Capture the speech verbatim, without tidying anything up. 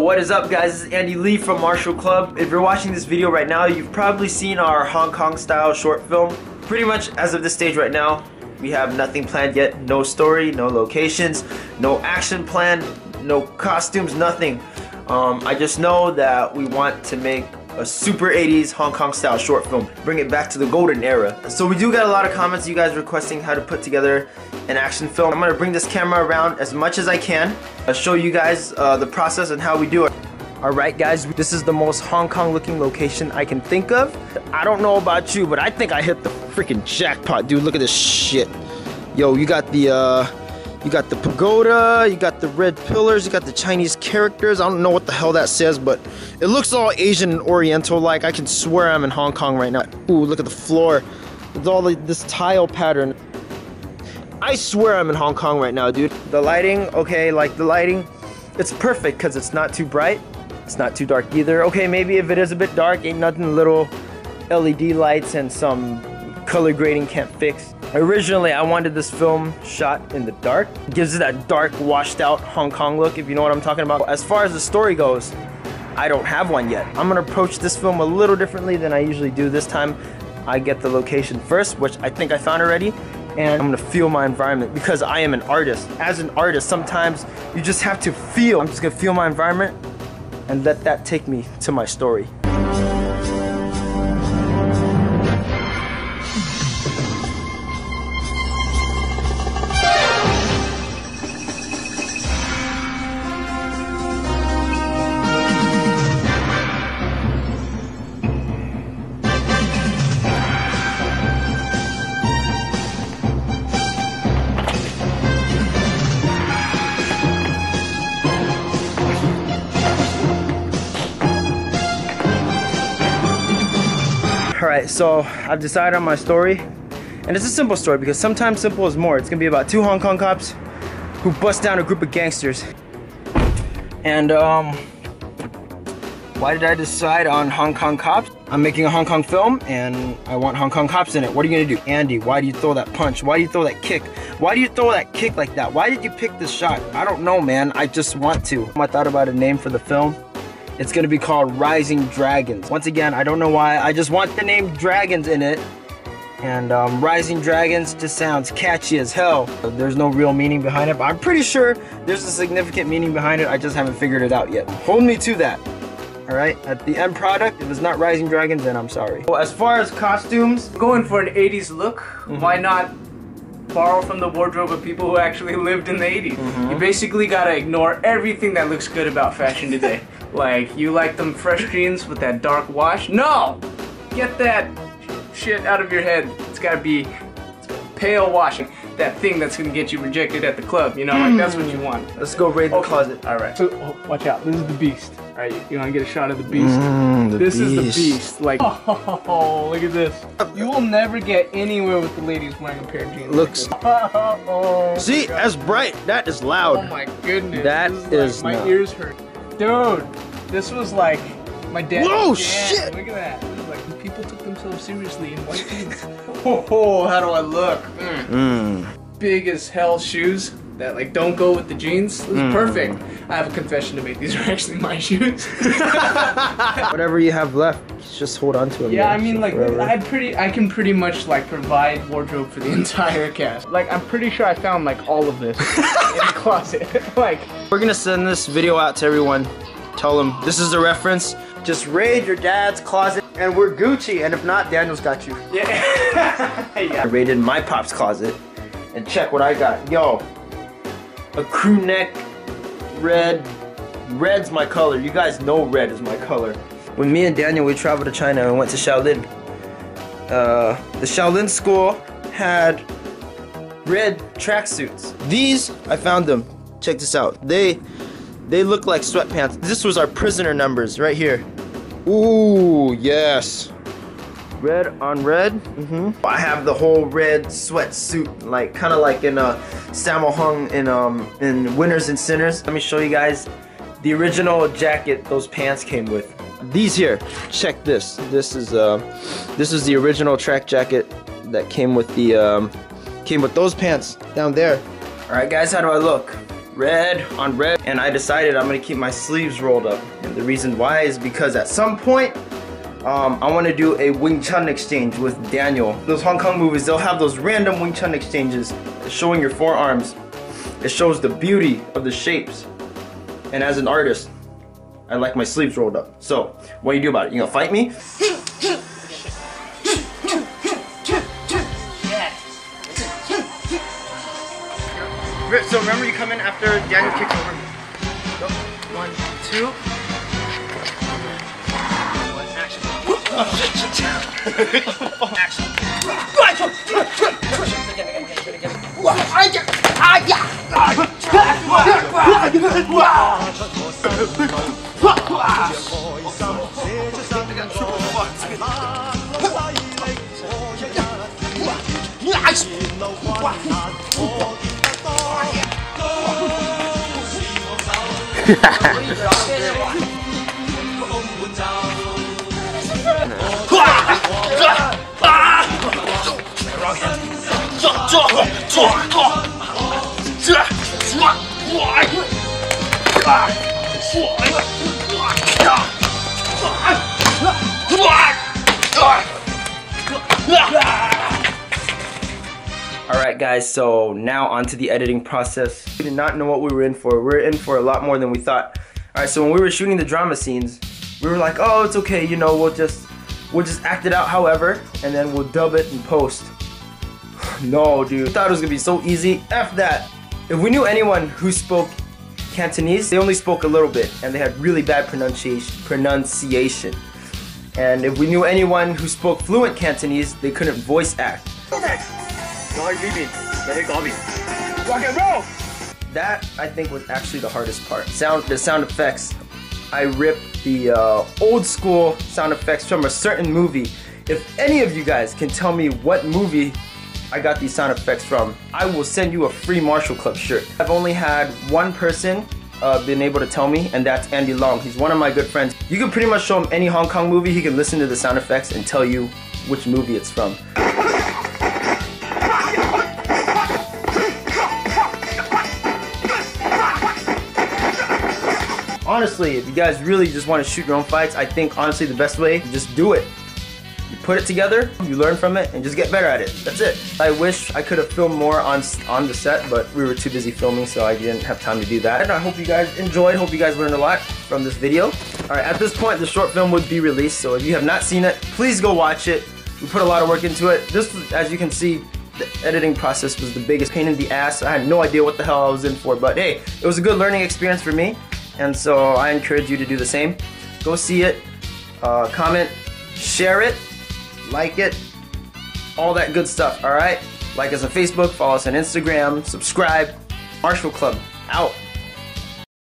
What is up, guys? This is Andy Lee from Martial Club. If you're watching this video right now, you've probably seen our Hong Kong style short film. Pretty much as of this stage right now, we have nothing planned yet. No story, no locations, no action plan, no costumes, nothing. Um, I just know that we want to make a super eighties Hong Kong style short film. Bring it back to the golden era. So we do get a lot of comments, you guys requesting how to put together an action film. I'm gonna bring this camera around as much as I can. I'll show you guys uh, the process and how we do it. Alright guys, this is the most Hong Kong looking location I can think of. I don't know about you, but I think I hit the freaking jackpot, dude. Look at this shit. Yo, you got the uh, you got the pagoda, you got the red pillars, you got the Chinese characters. I don't know what the hell that says, but it looks all Asian and Oriental like. I can swear I'm in Hong Kong right now. Ooh, look at the floor with all the, this tile pattern. I swear I'm in Hong Kong right now, dude. The lighting, okay, like the lighting, it's perfect because it's not too bright. It's not too dark either. Okay, maybe if it is a bit dark, ain't nothing little L E D lights and some color grading can't fix. Originally, I wanted this film shot in the dark. It gives it that dark, washed out Hong Kong look, if you know what I'm talking about. As far as the story goes, I don't have one yet. I'm gonna approach this film a little differently than I usually do this time. I get the location first, which I think I found already. And I'm gonna feel my environment because I am an artist. As an artist, sometimes you just have to feel. I'm just gonna feel my environment and let that take me to my story. Alright, so I've decided on my story, and it's a simple story because sometimes simple is more. It's gonna be about two Hong Kong cops who bust down a group of gangsters. And um, why did I decide on Hong Kong cops? I'm making a Hong Kong film and I want Hong Kong cops in it. What are you gonna do? Andy, why do you throw that punch? Why do you throw that kick? Why do you throw that kick like that? Why did you pick this shot? I don't know, man, I just want to. I thought about a name for the film. It's gonna be called Rising Dragons. Once again, I don't know why, I just want the name Dragons in it. And um, Rising Dragons just sounds catchy as hell. There's no real meaning behind it, but I'm pretty sure there's a significant meaning behind it. I just haven't figured it out yet. Hold me to that, all right? At the end product, if it's not Rising Dragons, then I'm sorry. Well, as far as costumes, going for an eighties look, mm-hmm. Why not borrow from the wardrobe of people who actually lived in the eighties? Mm-hmm. You basically gotta ignore everything that looks good about fashion today. Like, you like them fresh jeans with that dark wash? No! Get that shit out of your head. It's gotta be it's gotta pale washing. That thing that's gonna get you rejected at the club, you know? Like, that's what you want. Let's go raid the okay. closet. Alright. So, oh, watch out. This is the beast. Alright, you, you wanna get a shot of the beast? Mm, the this beast. is the beast. Like, oh, look at this. You will never get anywhere with the ladies wearing a pair of jeans. Looks. Like oh, oh, see, that's bright. That is loud. Oh my goodness. That this is. is like, my ears hurt. Dude, this was like my dad. Whoa, shit! Look at that. This is like people took themselves seriously in white jeans. Oh, oh, how do I look? Mm. Mm. Big as hell shoes that like don't go with the jeans. This is mm. perfect. I have a confession to make. These are actually my shoes. Whatever you have left, just hold on to them. Yeah, I mean, like forever. I pretty, I can pretty much like provide wardrobe for the entire cast. Like, I'm pretty sure I found like all of this in the closet. Like. We're gonna send this video out to everyone. Tell them this is a reference. Just raid your dad's closet, and we're Gucci. And if not, Daniel's got you. Yeah. Yeah. I raided my pop's closet, and check what I got. Yo, a crew neck, red. Red's my color. You guys know red is my color. When me and Daniel we traveled to China and went to Shaolin, uh, the Shaolin school had red tracksuits. These I found them. Check this out. They they look like sweatpants. This was our prisoner numbers right here. Ooh, yes. Red on red. Mm-hmm. I have the whole red sweatsuit, like kind of like in a uh, Sammo Hung in um in Winners and Sinners. Let me show you guys the original jacket those pants came with. These here, check this. This is uh, this is the original track jacket that came with the um, came with those pants down there. All right, guys, how do I look? Red on red, and I decided I'm gonna keep my sleeves rolled up. And the reason why is because at some point, um, I wanna do a Wing Chun exchange with Daniel. Those Hong Kong movies, they'll have those random Wing Chun exchanges showing your forearms. It shows the beauty of the shapes. And as an artist, I like my sleeves rolled up. So, what do you do about it? You gonna fight me? So remember, you come in after Daniel kicks over me. Go. One, two. One, action. Action. Action. Alright guys, so now on to the editing process. We did not know what we were in for. We were in for a lot more than we thought. Alright, so when we were shooting the drama scenes, we were like, oh, it's okay, you know, we'll just we'll just act it out however, and then we'll dub it and post. No, dude. I thought it was gonna be so easy. F that. If we knew anyone who spoke Cantonese, they only spoke a little bit, and they had really bad pronunciation. pronunciation. And if we knew anyone who spoke fluent Cantonese, they couldn't voice act. That, I think, was actually the hardest part. Sound, the sound effects. I ripped the uh, old school sound effects from a certain movie. If any of you guys can tell me what movie I got these sound effects from, I will send you a free Martial Club shirt. I've only had one person uh, been able to tell me, and that's Andy Long. He's one of my good friends. You can pretty much show him any Hong Kong movie, he can listen to the sound effects and tell you which movie it's from. Honestly, if you guys really just want to shoot your own fights, I think honestly the best way, just do it. You put it together, you learn from it, and just get better at it. That's it. I wish I could have filmed more on, on the set, but we were too busy filming, so I didn't have time to do that. And I hope you guys enjoyed, hope you guys learned a lot from this video. Alright, at this point, the short film would be released, so if you have not seen it, please go watch it. We put a lot of work into it. This, as you can see, the editing process was the biggest pain in the ass. I had no idea what the hell I was in for, but hey, it was a good learning experience for me, and so I encourage you to do the same. Go see it, uh, comment, share it, like it, all that good stuff, alright? Like us on Facebook, follow us on Instagram, subscribe. Martial Club, out.